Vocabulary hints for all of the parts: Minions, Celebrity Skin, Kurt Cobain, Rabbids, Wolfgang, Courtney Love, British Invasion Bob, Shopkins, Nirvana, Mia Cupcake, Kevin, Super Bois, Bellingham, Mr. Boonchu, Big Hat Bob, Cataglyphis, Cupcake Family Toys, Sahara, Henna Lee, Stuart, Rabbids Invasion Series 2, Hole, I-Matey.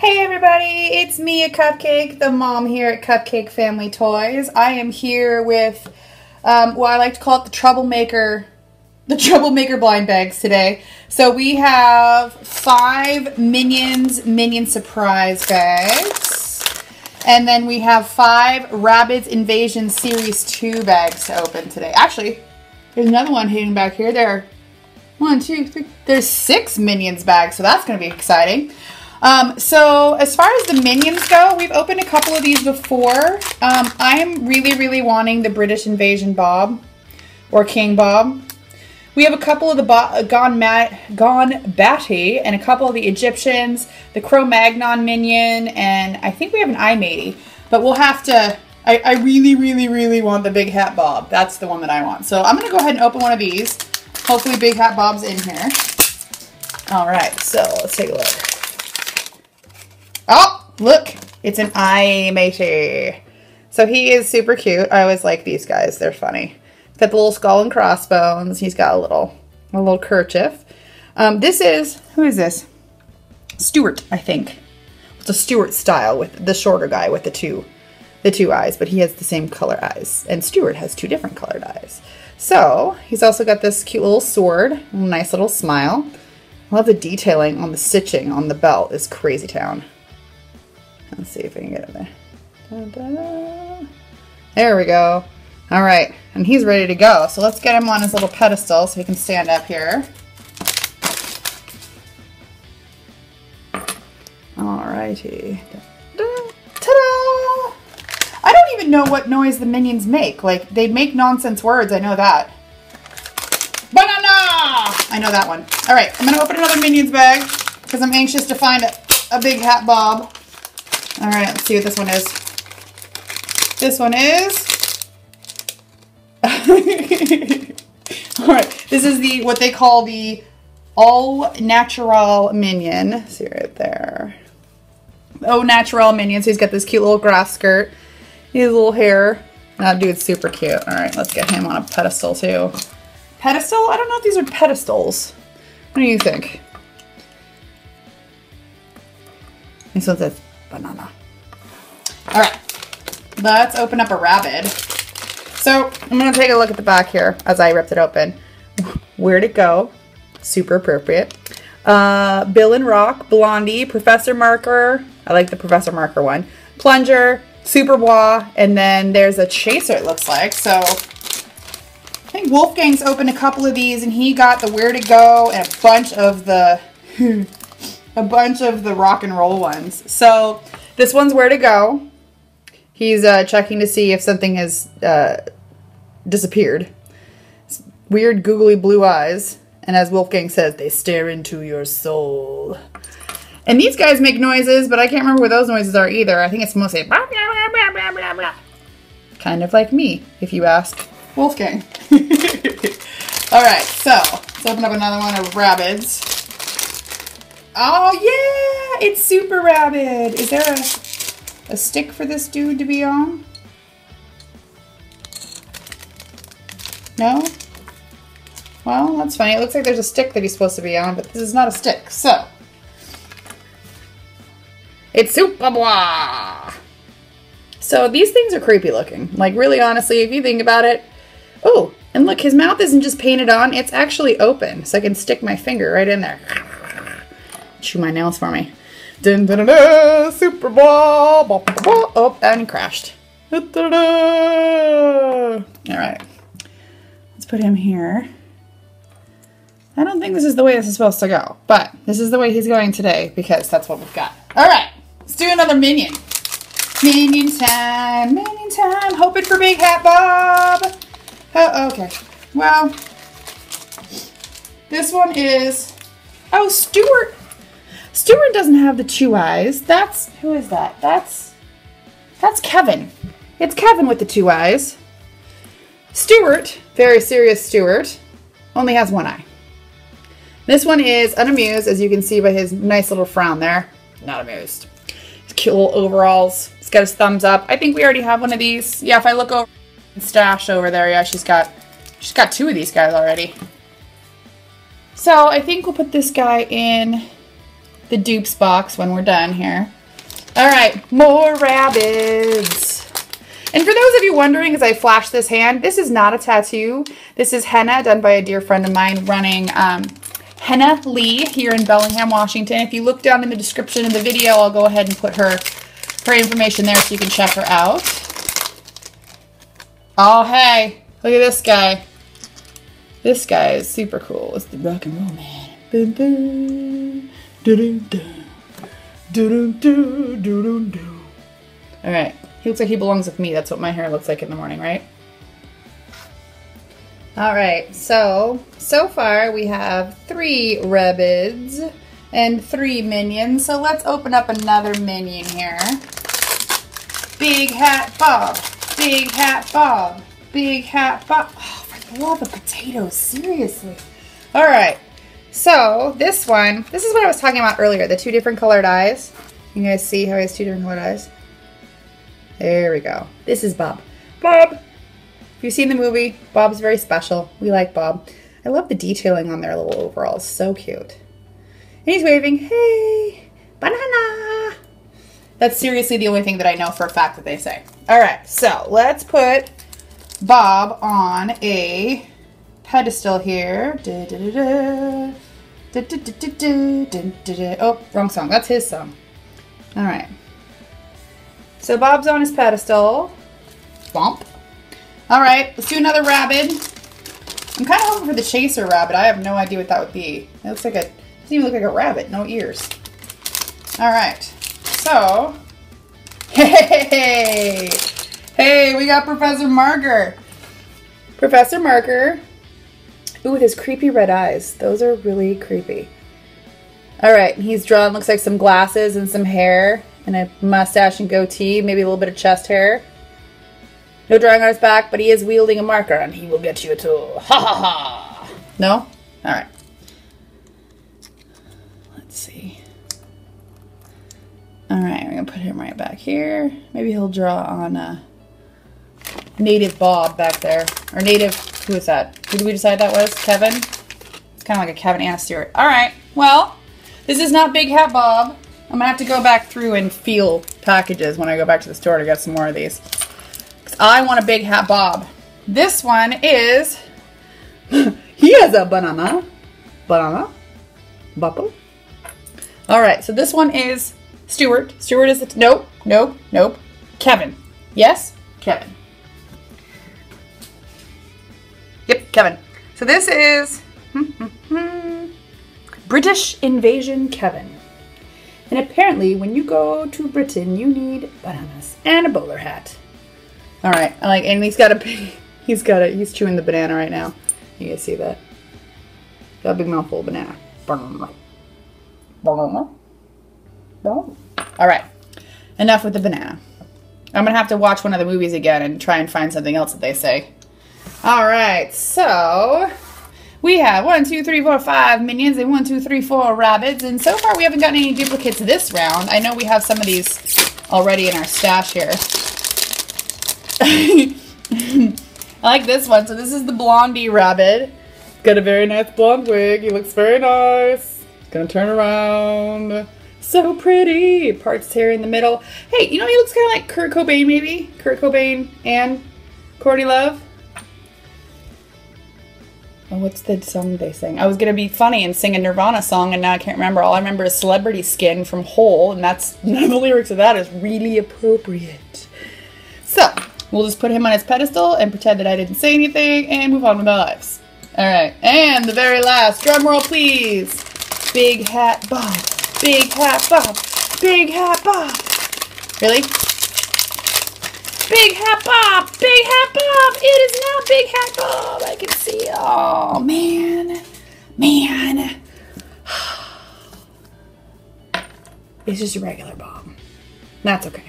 Hey everybody, it's Mia Cupcake, the mom here at Cupcake Family Toys. I am here with, well, I like to call it the troublemaker blind bags today. So we have 5 Minion surprise bags, and then we have 5 Rabbids Invasion Series 2 bags to open today. Actually, there's another one hidden back here. There are 1, 2, 3. There's 6 Minions bags, so that's going to be exciting. So as far as the Minions go, we've opened a couple of these before. I am really wanting the British Invasion Bob, or King Bob. We have a couple of the Gone Batty, and a couple of the Egyptians, the Cro-Magnon Minion, and I think we have an I-Matey. But we'll have to, I really want the Big Hat Bob. That's the one that I want. So I'm going to go ahead and open one of these. Hopefully Big Hat Bob's in here. Alright, so let's take a look. Oh, look, it's an I-Matey. So he is super cute. I always like these guys. They're funny. He's got the little skull and crossbones. He's got a little kerchief. This is, who is this? Stuart, I think. It's a Stuart style with the shorter guy with the two eyes, but he has the same color eyes. And Stuart has 2 different colored eyes. So he's also got this cute little sword, nice little smile. I love the detailing on the stitching on the belt. It's crazy town. Let's see if I can get it there. Ta-da. There we go. All right, and he's ready to go. So let's get him on his little pedestal so he can stand up here. All righty. Ta-da! I don't even know what noise the Minions make. Like, they make nonsense words. I know that. Banana! I know that one. All right, I'm going to open another Minions bag because I'm anxious to find a Big Hat Bob. All right, let's see what this one is. This one is... All right, this is the, what they call the all-natural Minion. See right there. All-natural Minion, so he's got this cute little grass skirt. He has a little hair. That dude's super cute. All right, let's get him on a pedestal too. Pedestal? I don't know if these are pedestals. What do you think? This one says... banana. All right, let's open up a Rabbid. So I'm going to take a look at the back here as I ripped it open. Where'd it go? Super appropriate. Bill and Rock, Blondie, Professor Marker. I like the Professor Marker one. Plunger, Super Bois, and then there's a Chaser, it looks like. So I think Wolfgang's opened a couple of these and he got the Where'd It Go and a bunch of the... a bunch of the rock and roll ones. So this one's Where to Go. He's checking to see if something has disappeared. It's weird googly blue eyes. And as Wolfgang says, they stare into your soul. And these guys make noises, but I can't remember what those noises are either. I think it's mostly blah, blah, blah, blah, blah, blah. Kind of like me, if you ask Wolfgang. All right, so let's open up another one of Rabbids. Oh yeah, it's Super Rabbid. Is there a stick for this dude to be on? No? Well, that's funny. It looks like there's a stick that he's supposed to be on, but this is not a stick, so. It's Super Bois. So these things are creepy looking. Like really honestly, if you think about it, oh, and look, his mouth isn't just painted on, it's actually open. So I can stick my finger right in there. Chew my nails for me. Dun, dun, dun, dun, Super Bowl. Bah, bah, bah. Oh, and he crashed. Dun, dun, dun, dun. All right. Let's put him here. I don't think this is the way this is supposed to go, but this is the way he's going today because that's what we've got. All right. Let's do another Minion. Minion time. Minion time. Hoping for Big Hat Bob. Oh, okay. Well, this one is... oh, Stuart. Stuart doesn't have the 2 eyes. That's, who is that? That's Kevin. It's Kevin with the 2 eyes. Stuart, very serious Stuart, only has 1 eye. This one is unamused, as you can see by his nice little frown there. Not amused. His cute little overalls. He's got his thumbs up. I think we already have one of these. Yeah, if I look over and Stash over there, yeah, she's got 2 of these guys already. So I think we'll put this guy in... the dupes box when we're done here. All right, more Rabbids. And for those of you wondering as I flash this hand, this is not a tattoo. This is henna done by a dear friend of mine running Henna Lee here in Bellingham, Washington. If you look down in the description of the video, I'll go ahead and put her information there so you can check her out. Oh, hey, look at this guy. This guy is super cool. It's the rock and roll man. Boom, boom. Do-do-do. Do-do-do. Do-do-do. All right. He looks like he belongs with me. That's what my hair looks like in the morning, right? All right, so far we have 3 Rabbids and 3 Minions. So let's open up another Minion here. Big Hat Bob, Big Hat Bob, Big Hat Bob. Oh, for the love of potatoes, seriously. All right, so this one, this is what I was talking about earlier, the 2 different colored eyes. You guys see how he has 2 different colored eyes? There we go. This is Bob. Bob! If you've seen the movie, Bob's very special. We like Bob. I love the detailing on their little overalls. So cute. And he's waving, hey, banana! That's seriously the only thing that I know for a fact that they say. All right, so let's put Bob on a pedestal here. Oh, wrong song. That's his song. All right. So Bob's on his pedestal. Bump. All right, let's do another Rabbid. I'm kind of hoping for the chaser Rabbid. I have no idea what that would be. It looks like a, doesn't even look like a rabbit, no ears. All right, so, hey, we got Professor Marker. Professor Marker. Ooh, with his creepy red eyes. Those are really creepy. All right, he's drawn, looks like some glasses and some hair. And a mustache and goatee, maybe a little bit of chest hair. No drawing on his back, but he is wielding a marker, and he will get you to ha ha ha. No? All right. Let's see. All right, we're gonna put him right back here. Maybe he'll draw on Native Bob back there, or Native. Who was that? Who did we decide that was? Kevin. It's kind of like a Kevin and a Stuart. All right. Well, this is not Big Hat Bob. I'm gonna have to go back through and feel packages when I go back to the store to get some more of these. Cause I want a Big Hat Bob. This one is, he has a banana, banana, bubble. All right, so this one is Stuart. Stuart is the, nope, nope, nope. Kevin, yes, Kevin. Yep, Kevin. So this is British Invasion Kevin. And apparently, when you go to Britain, you need bananas and a bowler hat. All right, I like, and he's chewing the banana right now. You guys see that? Got a big mouthful of banana. Banana. Banana. All right, enough with the banana. I'm gonna have to watch one of the movies again and try and find something else that they say. All right, so. We have 1, 2, 3, 4, 5 Minions and 1, 2, 3, 4 Rabbids. And so far we haven't gotten any duplicates this round. I know we have some of these already in our stash here. I like this one. So this is the Blondie Rabbid. Got a very nice blonde wig. He looks very nice. He's gonna turn around. So pretty. Parts hair in the middle. Hey, you know he looks kind of like Kurt Cobain maybe? Kurt Cobain and Courtney Love. Oh, what's the song they sing? I was going to be funny and sing a Nirvana song, and now I can't remember. All I remember is Celebrity Skin from Hole, and that's none of the lyrics of that is really appropriate. So, we'll just put him on his pedestal and pretend that I didn't say anything and move on with our lives. All right, and the very last, drum roll please. Big Hat Bob, Big Hat Bob, Big Hat Bob. Really? Big Hat Bob! Big Hat Bob! It is not Big Hat Bob! I can see it. Oh, man. Man. It's just a regular Bob. That's okay.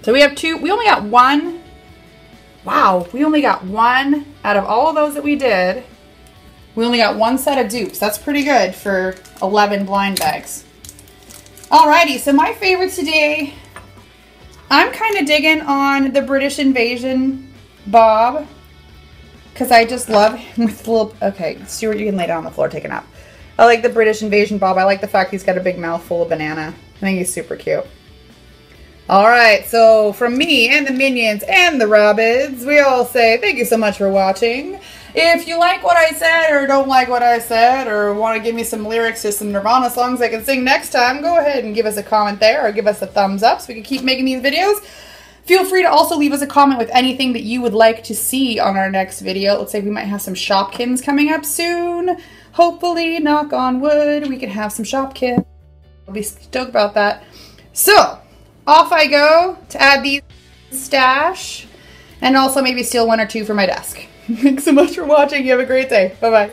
So we have 2. We only got 1. Wow. We only got 1 out of all of those that we did. We only got 1 set of dupes. That's pretty good for 11 blind bags. Alrighty. So my favorite today... I'm kind of digging on the British Invasion Bob because I just love him with the little, okay, Stuart, you can lay down on the floor, take a nap. I like the British Invasion Bob. I like the fact he's got a big mouthful of banana. I think he's super cute. Alright, so from me and the Minions and the Rabbids, we all say thank you so much for watching. If you like what I said or don't like what I said or want to give me some lyrics to some Nirvana songs I can sing next time, go ahead and give us a comment there or give us a thumbs up so we can keep making these videos. Feel free to also leave us a comment with anything that you would like to see on our next video. It looks like we might have some Shopkins coming up soon. Hopefully, knock on wood, we can have some Shopkins. I'll be stoked about that. So, off I go to add these stash and also maybe steal one or two from my desk. Thanks so much for watching. You have a great day. Bye-bye.